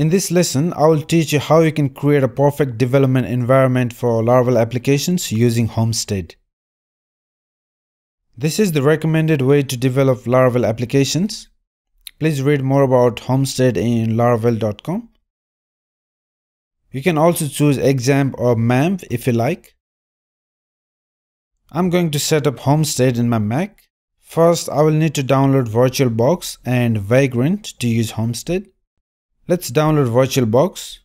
In this lesson, I will teach you how you can create a perfect development environment for Laravel applications using Homestead. This is the recommended way to develop Laravel applications. Please read more about Homestead in Laravel.com. You can also choose XAMPP or MAMP if you like. I'm going to set up Homestead in my Mac. First, I will need to download VirtualBox and Vagrant to use Homestead. Let's download VirtualBox,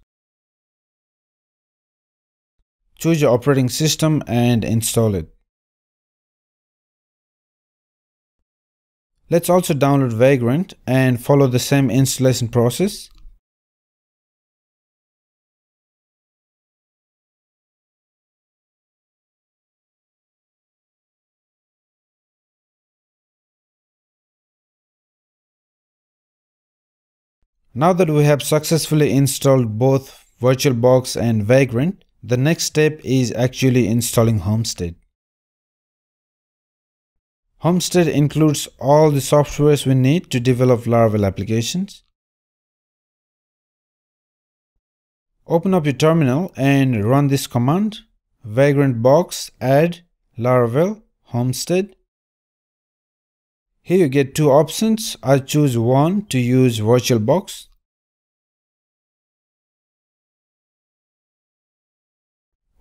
choose your operating system and install it. Let's also download Vagrant and follow the same installation process. Now that we have successfully installed both VirtualBox and Vagrant, the next step is actually installing Homestead. Homestead includes all the softwares we need to develop Laravel applications. Open up your terminal and run this command: vagrant-box add Laravel Homestead. Here you get two options. I choose one to use VirtualBox.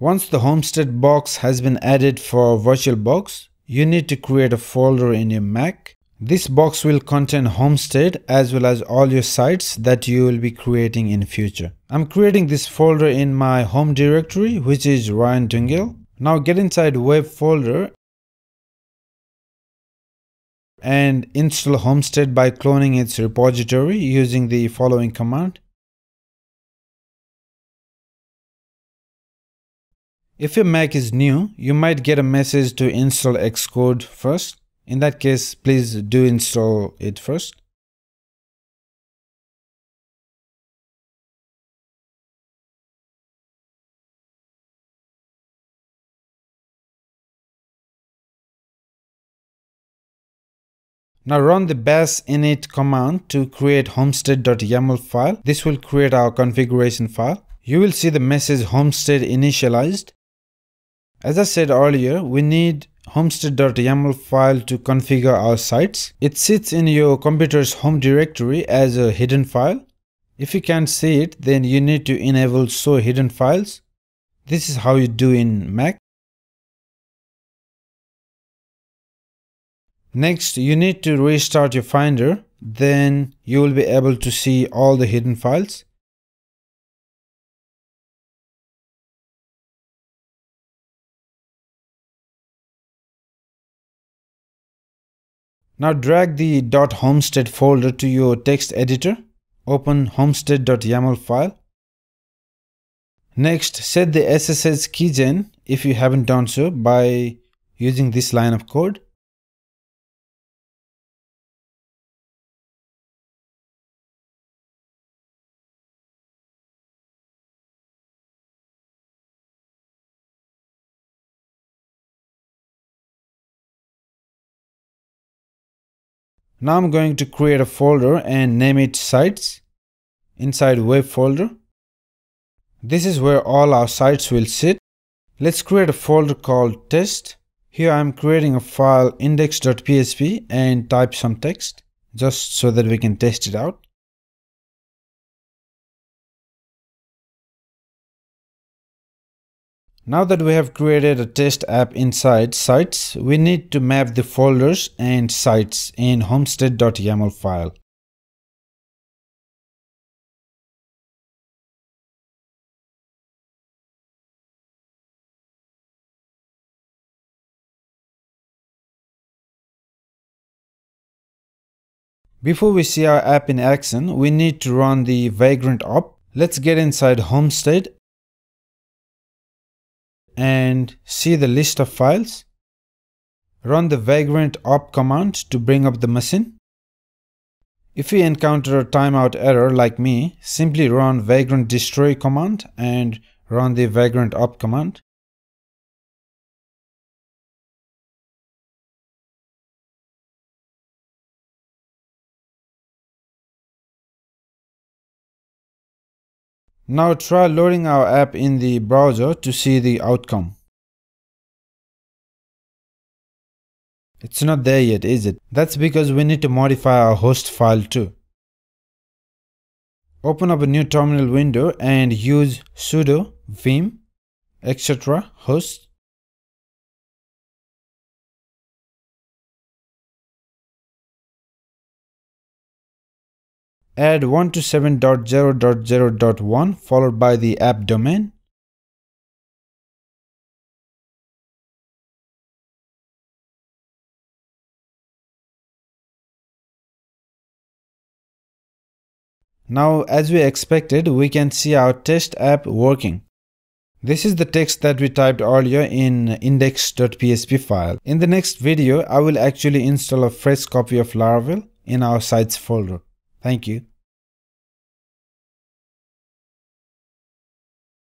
Once the Homestead box has been added for VirtualBox, you need to create a folder in your Mac. This box will contain Homestead as well as all your sites that you will be creating in future. I'm creating this folder in my home directory, which is Ryan Dhungel. Now get inside web folder and install Homestead by cloning its repository using the following command. If your Mac is new, you might get a message to install Xcode first. In that case, please do install it first. Now run the bash init command to create homestead.yaml file. This will create our configuration file. You will see the message homestead initialized. As I said earlier, we need homestead.yaml file to configure our sites. It sits in your computer's home directory as a hidden file. If you can't see it, then you need to enable show hidden files. This is how you do in Mac. Next, you need to restart your Finder, then you will be able to see all the hidden files. Now drag the .homestead folder to your text editor, open homestead.yaml file. Next, set the SSH keygen if you haven't done so by using this line of code. Now I'm going to create a folder and name it Sites inside Web folder. This is where all our sites will sit. Let's create a folder called Test. Here I'm creating a file index.php and type some text just so that we can test it out. Now that we have created a test app inside Sites, we need to map the folders and sites in homestead.yaml file. Before we see our app in action, we need to run the Vagrant op. Let's get inside Homestead and see the list of files. Run the Vagrant op command to bring up the machine. If you encounter a timeout error like me, simply run Vagrant destroy command and run the Vagrant op command. Now try loading our app in the browser to see the outcome. It's not there yet, is it? That's because we need to modify our host file too. Open up a new terminal window and use sudo vim etc host. Add 127.0.0.1 followed by the app domain. Now, as we expected, we can see our test app working. This is the text that we typed earlier in index.php file. In the next video, I will actually install a fresh copy of Laravel in our sites folder. Thank you.